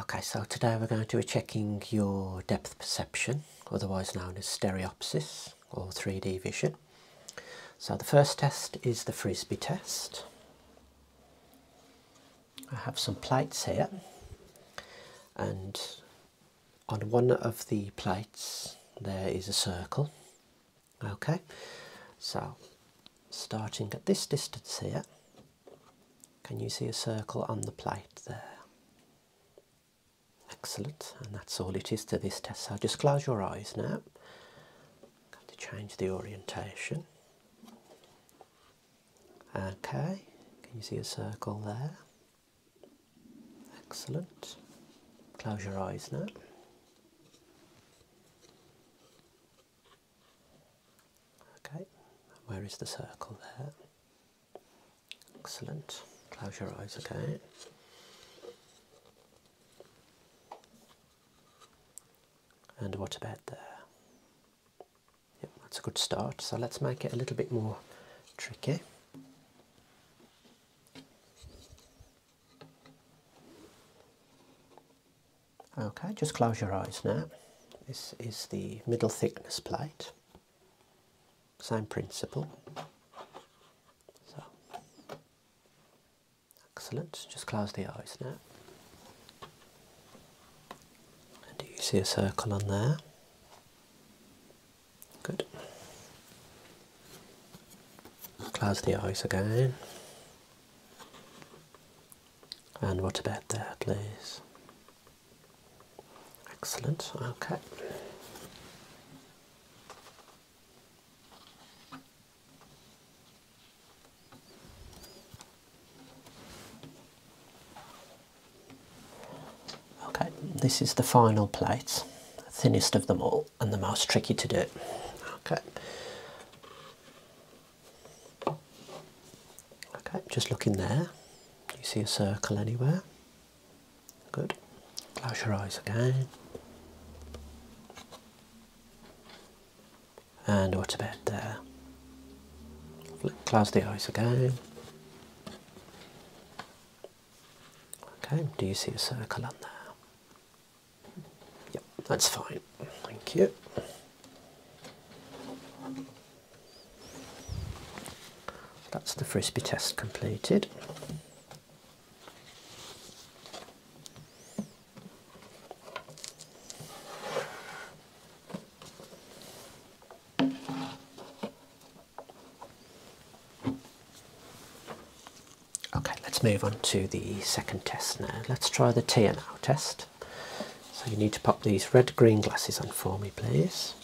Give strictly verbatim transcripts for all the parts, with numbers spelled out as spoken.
Okay, so today we're going to be checking your depth perception, otherwise known as stereopsis or three D vision. So the first test is the Frisby test. I have some plates here, and on one of the plates there is a circle. Okay, so starting at this distance here, can you see a circle on the plate there? Excellent, and that's all it is to this test. So just close your eyes now. I'm going to change the orientation. Okay, can you see a circle there? Excellent. Close your eyes now. Okay, where is the circle there? Excellent. Close your eyes again. And what about there? Yep, that's a good start. So let's make it a little bit more tricky. Okay, just close your eyes now. This is the middle thickness plate. Same principle. So, excellent. Just close the eyes now. See a circle on there. Good. Close the eyes again. And what about there, please? Excellent. Okay. This is the final plate, thinnest of them all and the most tricky to do. Okay. Okay, just look in there. Do you see a circle anywhere? Good. Close your eyes again. And what about there? Close the eyes again. Okay, do you see a circle on there? That's fine, thank you. That's the Frisby test completed. Okay, let's move on to the second test now. Let's try the T N O test. So you need to pop these red-green glasses on for me, please.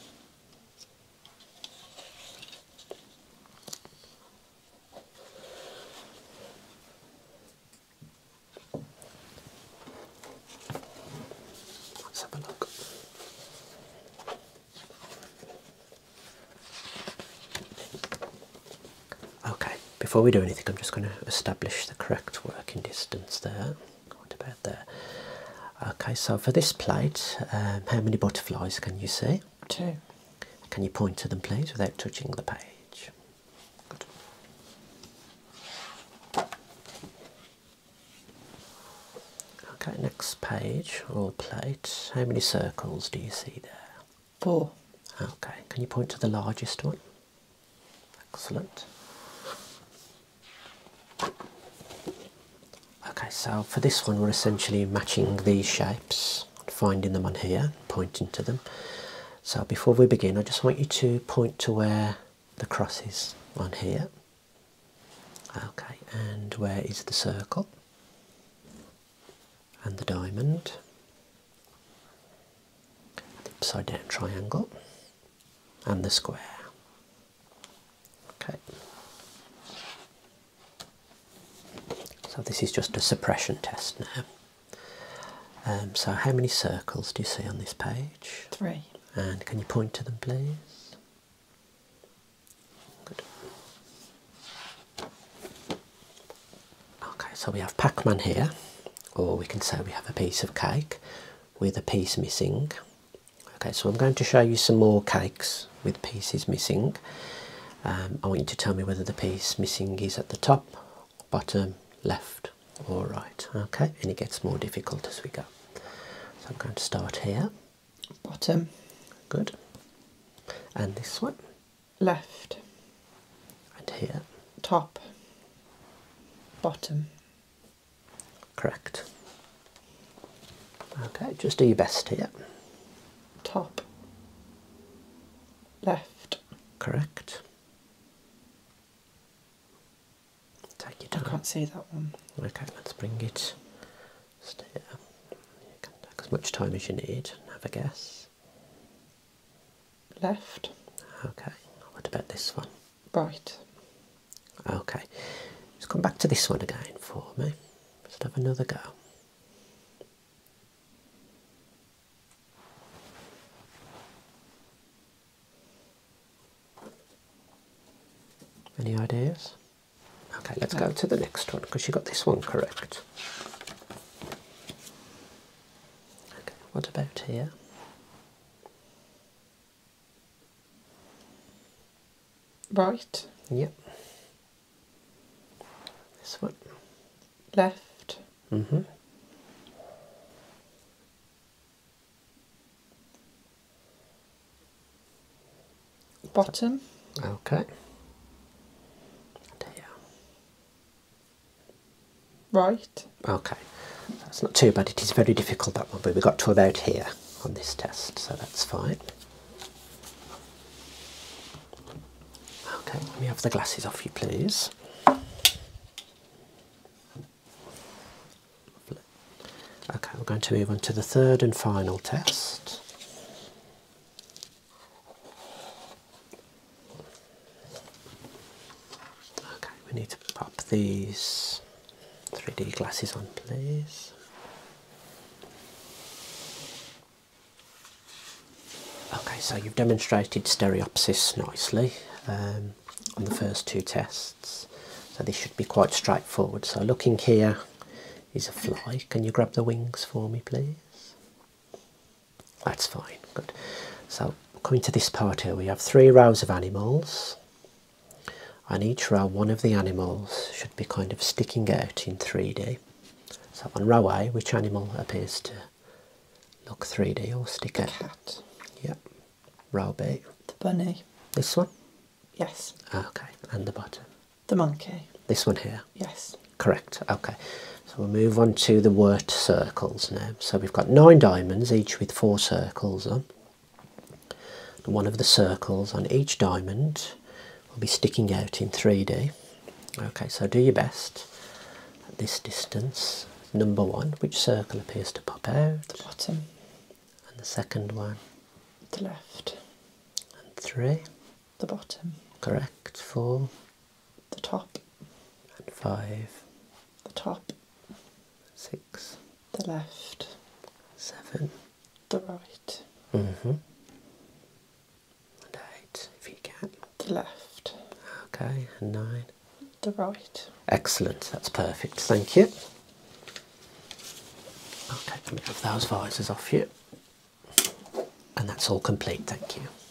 Let's have a look. Okay, before we do anything, I'm just going to establish the correct working distance there. What about there? Okay, so for this plate, um, how many butterflies can you see? Two. Can you point to them, please, without touching the page? Good. Okay, next page or plate. How many circles do you see there? Four. Okay, can you point to the largest one? Excellent. So for this one, we're essentially matching these shapes, finding them on here, pointing to them. So before we begin, I just want you to point to where the cross is on here. Okay, and where is the circle? And the diamond. The upside down triangle. And the square. Okay. So this is just a suppression test now. Um, so how many circles do you see on this page? Three. And can you point to them, please? Good. Okay, so we have Pac-Man here, or we can say we have a piece of cake with a piece missing. Okay, so I'm going to show you some more cakes with pieces missing. Um, I want you to tell me whether the piece missing is at the top, bottom, left or right. Okay, and it gets more difficult as we go. So I'm going to start here. Bottom. Good. And this one? Left. And here? Top. Bottom. Correct. Okay, just do your best here. Top. Left. Correct. Take your time. I can't see that one. Okay, let's bring it. Steer. You can take as much time as you need and have a guess. Left. Okay, what about this one? Right. Okay, let's come back to this one again for me. Just have another go. Any ideas? Okay, let's go to the next one because you got this one correct. Okay, what about here? Right. Yep. This one. Left. Mm-hmm. Bottom. Okay. Right. Okay, that's not too bad. It is very difficult, that one, but we got to about here on this test, so that's fine. Okay, let me have the glasses off you, please. Lovely. Okay, we're going to move on to the third and final test. Okay, we need to pop these three D glasses on, please. Okay, so you've demonstrated stereopsis nicely um, on the first two tests, so this should be quite straightforward. So looking here is a fly. Can you grab the wings for me, please? That's fine, good. So coming to this part here, we have three rows of animals. On each row, one of the animals should be kind of sticking out in three D. So on row A, which animal appears to look three D or stick out? Cat. Yep. Row B? The bunny. This one? Yes. Okay. And the bottom? The monkey. This one here? Yes. Correct. Okay. So we'll move on to the word circles now. So we've got nine diamonds, each with four circles on. And one of the circles on each diamond will be sticking out in three D. Okay, so do your best at this distance. Number one, which circle appears to pop out? The bottom. And the second one? The left. And three? The bottom. Correct. Four? The top. And five? The top. Six? The left. Seven? The right. Mm-hmm. And eight, if you can. The left. Okay, and nine. The right. Excellent, that's perfect, thank you. Okay, let me have those visors off you. And that's all complete, thank you.